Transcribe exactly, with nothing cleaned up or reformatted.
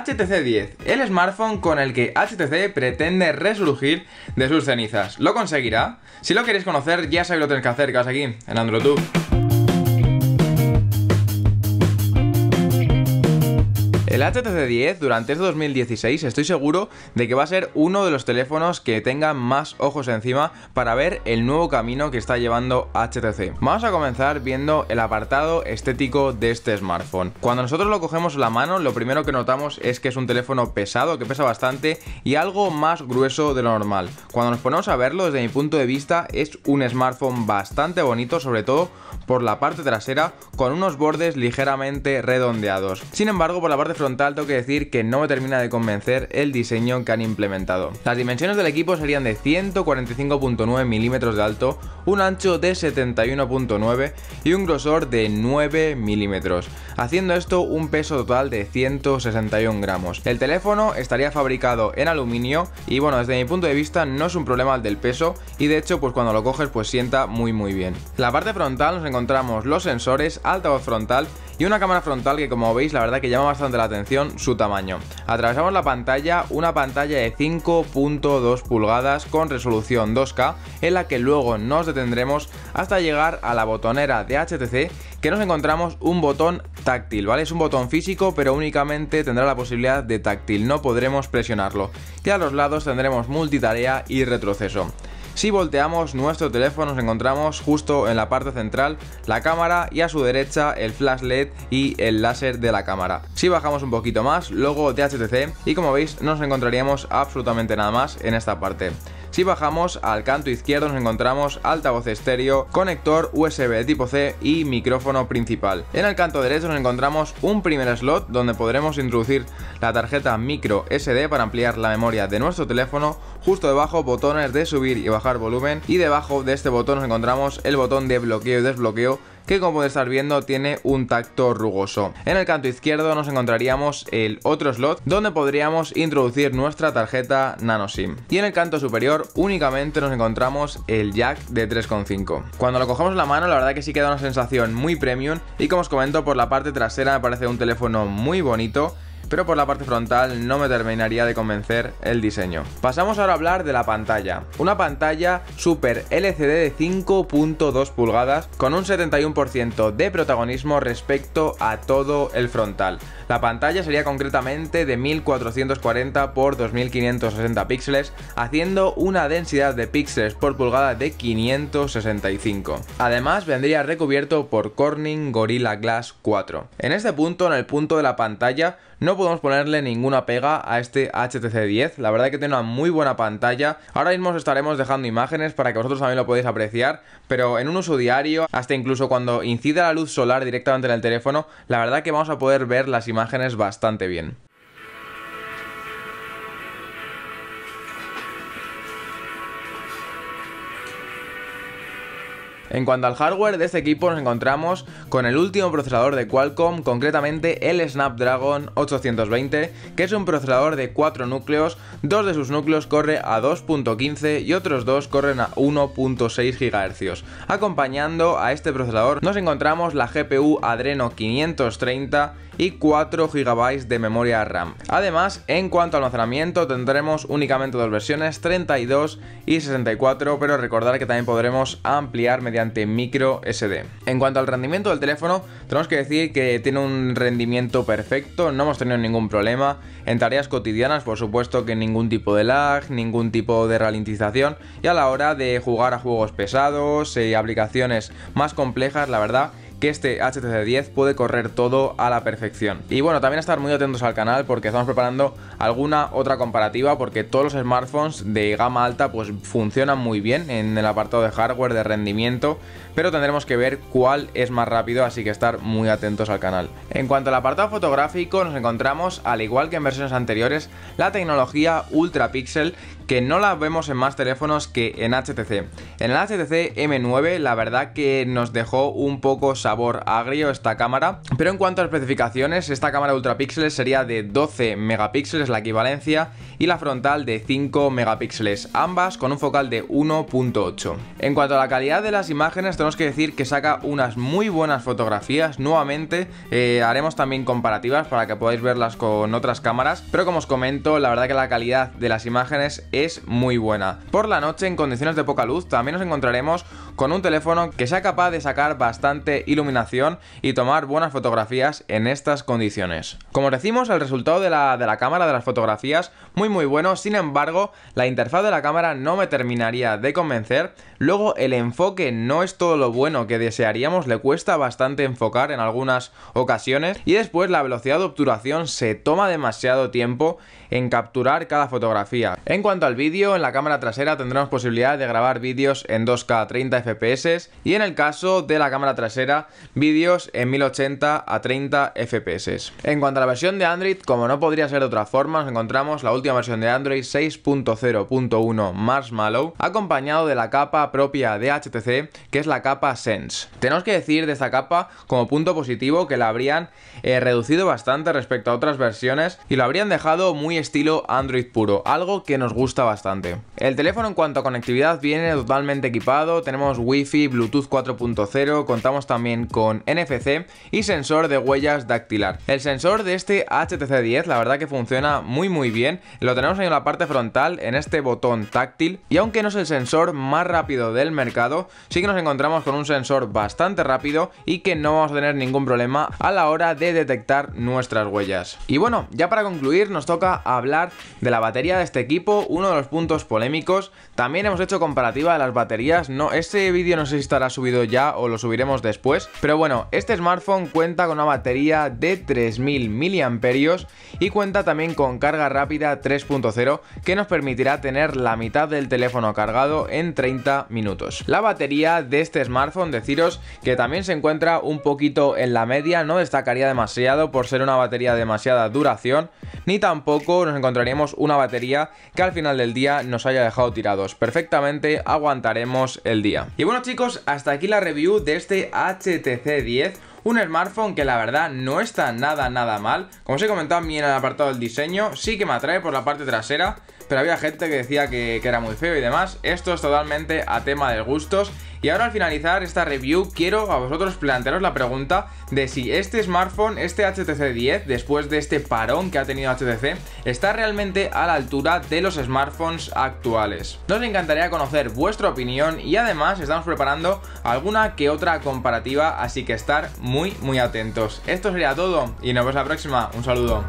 H T C diez, el smartphone con el que H T C pretende resurgir de sus cenizas. ¿Lo conseguirá? Si lo queréis conocer, ya sabéis lo que tenéis que hacer, que vas aquí, en AndroTube. El H T C diez durante este dos mil dieciséis estoy seguro de que va a ser uno de los teléfonos que tenga más ojos encima para ver el nuevo camino que está llevando H T C. Vamos a comenzar viendo el apartado estético de este smartphone. Cuando nosotros lo cogemos en la mano, lo primero que notamos es que es un teléfono pesado, que pesa bastante y algo más grueso de lo normal. Cuando nos ponemos a verlo, desde mi punto de vista, es un smartphone bastante bonito, sobre todo por la parte trasera, con unos bordes ligeramente redondeados. Sin embargo, por la parte frontal tengo que decir que no me termina de convencer el diseño que han implementado. Las dimensiones del equipo serían de ciento cuarenta y cinco coma nueve milímetros de alto, un ancho de setenta y uno coma nueve y un grosor de nueve milímetros, haciendo esto un peso total de ciento sesenta y un gramos. El teléfono estaría fabricado en aluminio y bueno, desde mi punto de vista no es un problema el del peso y de hecho pues cuando lo coges pues sienta muy muy bien. En la parte frontal nos encontramos los sensores, altavoz frontal y una cámara frontal que, como veis, la verdad que llama bastante la atención su tamaño. Atravesamos la pantalla, una pantalla de cinco coma dos pulgadas con resolución dos K, en la que luego nos detendremos hasta llegar a la botonera de H T C, que nos encontramos un botón táctil, ¿vale? Es un botón físico, pero únicamente tendrá la posibilidad de táctil, no podremos presionarlo. Y a los lados tendremos multitarea y retroceso. Si volteamos nuestro teléfono nos encontramos justo en la parte central la cámara y a su derecha el flash L E D y el láser de la cámara. Si bajamos un poquito más, logo de H T C y como veis no nos encontraríamos absolutamente nada más en esta parte. Si bajamos al canto izquierdo nos encontramos altavoz estéreo, conector U S B tipo C y micrófono principal. En el canto derecho nos encontramos un primer slot donde podremos introducir la tarjeta micro S D para ampliar la memoria de nuestro teléfono. Justo debajo botones de subir y bajar volumen y debajo de este botón nos encontramos el botón de bloqueo y desbloqueo, que como podéis estar viendo tiene un tacto rugoso. En el canto izquierdo nos encontraríamos el otro slot donde podríamos introducir nuestra tarjeta nano sim. Y en el canto superior únicamente nos encontramos el jack de tres coma cinco. Cuando lo cogemos en la mano la verdad que sí queda una sensación muy premium y como os comento por la parte trasera me parece un teléfono muy bonito, pero por la parte frontal no me terminaría de convencer el diseño. Pasamos ahora a hablar de la pantalla. Una pantalla Super L C D de cinco coma dos pulgadas con un setenta y uno por ciento de protagonismo respecto a todo el frontal. La pantalla sería concretamente de mil cuatrocientos cuarenta por dos mil quinientos sesenta píxeles, haciendo una densidad de píxeles por pulgada de quinientos sesenta y cinco. Además vendría recubierto por Corning Gorilla Glass cuatro. En este punto, en el punto de la pantalla, no podemos ponerle ninguna pega a este H T C diez, la verdad que tiene una muy buena pantalla. Ahora mismo os estaremos dejando imágenes para que vosotros también lo podáis apreciar, pero en un uso diario, hasta incluso cuando incida la luz solar directamente en el teléfono, la verdad que vamos a poder ver las imágenes bastante bien. En cuanto al hardware de este equipo nos encontramos con el último procesador de Qualcomm, concretamente el Snapdragon ochocientos veinte, que es un procesador de cuatro núcleos, dos de sus núcleos corre a dos punto quince y otros dos corren a uno punto seis gigahercios. Acompañando a este procesador nos encontramos la G P U Adreno quinientos treinta y cuatro gigabytes de memoria RAM. Además, en cuanto al almacenamiento tendremos únicamente dos versiones, treinta y dos y sesenta y cuatro, pero recordad que también podremos ampliar mediante mediante micro S D. En cuanto al rendimiento del teléfono, tenemos que decir que tiene un rendimiento perfecto, no hemos tenido ningún problema en tareas cotidianas, por supuesto que ningún tipo de lag, ningún tipo de ralentización y a la hora de jugar a juegos pesados y aplicaciones más complejas, la verdad que este H T C diez puede correr todo a la perfección. Y bueno, también estar muy atentos al canal porque estamos preparando alguna otra comparativa porque todos los smartphones de gama alta pues funcionan muy bien en el apartado de hardware, de rendimiento, pero tendremos que ver cuál es más rápido, así que estar muy atentos al canal. En cuanto al apartado fotográfico nos encontramos, al igual que en versiones anteriores, la tecnología Ultra Pixel, que no la vemos en más teléfonos que en H T C. En el H T C M nueve la verdad que nos dejó un poco sabor agrio esta cámara, pero en cuanto a especificaciones, esta cámara Ultra Pixel sería de doce megapíxeles la equivalencia y la frontal de cinco megapíxeles, ambas con un focal de uno punto ocho. En cuanto a la calidad de las imágenes, tenemos que decir que saca unas muy buenas fotografías. Nuevamente eh, haremos también comparativas para que podáis verlas con otras cámaras, pero como os comento, la verdad que la calidad de las imágenes es muy buena. Por la noche, en condiciones de poca luz, también nos encontraremos con un teléfono que sea capaz de sacar bastante iluminación y tomar buenas fotografías en estas condiciones. Como os decimos, el resultado de la, de la cámara, de las fotografías, muy muy bueno. Sin embargo, la interfaz de la cámara no me terminaría de convencer. Luego, el enfoque no es todo lo bueno que desearíamos, le cuesta bastante enfocar en algunas ocasiones, y después la velocidad de obturación, se toma demasiado tiempo en capturar cada fotografía. En cuanto al vídeo, en la cámara trasera tendremos posibilidad de grabar vídeos en dos K a treinta F P S y en el caso de la cámara trasera, vídeos en mil ochenta a treinta F P S. En cuanto a la versión de Android, como no podría ser de otra forma, nos encontramos la última versión de Android seis punto cero punto uno Marshmallow, acompañado de la capa propia de H T C, que es la capa Sense. Tenemos que decir de esta capa como punto positivo que la habrían eh, reducido bastante respecto a otras versiones y lo habrían dejado muy estilo Android puro, algo que nos gusta bastante. El teléfono en cuanto a conectividad viene totalmente equipado, tenemos Wi-Fi, Bluetooth cuatro punto cero, contamos también con N F C y sensor de huellas dactilar. El sensor de este H T C diez la verdad que funciona muy muy bien, lo tenemos ahí en la parte frontal, en este botón táctil, y aunque no es el sensor más rápido del mercado, sí que nos encontramos con un sensor bastante rápido y que no vamos a tener ningún problema a la hora de detectar nuestras huellas. Y bueno, ya para concluir nos toca hablar de la batería de este equipo, uno de los puntos polémicos. También hemos hecho comparativa de las baterías, no, este vídeo no sé si estará subido ya o lo subiremos después, pero bueno, este smartphone cuenta con una batería de tres mil miliamperios hora y cuenta también con carga rápida tres punto cero que nos permitirá tener la mitad del teléfono cargado en treinta minutos. La batería de este smartphone, deciros que también se encuentra un poquito en la media, no destacaría demasiado por ser una batería de demasiada duración, ni tampoco nos encontraríamos una batería que al final del día nos haya dejado tirados. Perfectamente aguantaremos el día. Y bueno chicos, hasta aquí la review de este H T C diez. Un smartphone que la verdad no está nada nada mal. Como os he comentado a mí en el apartado del diseño, sí que me atrae por la parte trasera, pero había gente que decía que, que era muy feo y demás. Esto es totalmente a tema de gustos. Y ahora al finalizar esta review quiero a vosotros plantearos la pregunta de si este smartphone, este H T C diez, después de este parón que ha tenido H T C, está realmente a la altura de los smartphones actuales. Nos encantaría conocer vuestra opinión y además estamos preparando alguna que otra comparativa, así que estar muy muy atentos. Esto sería todo y nos vemos la próxima. Un saludo.